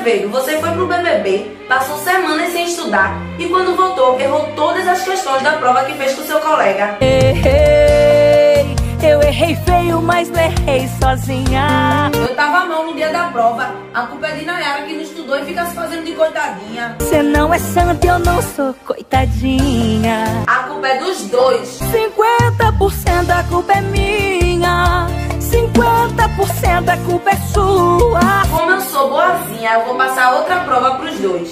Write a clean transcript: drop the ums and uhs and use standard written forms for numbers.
Azevedo, você foi pro BBB, passou semanas sem estudar e quando voltou, errou todas as questões da prova que fez com seu colega. Errei, eu errei feio, mas não errei sozinha. Eu tava mal no dia da prova, a culpa é de Nayara que não estudou e fica se fazendo de coitadinha. Você não é santa, eu não sou coitadinha. A culpa é dos dois. 50% da culpa é minha, 50% da culpa é sua. Como eu sou boazinha, eu vou passar outra prova pros dois.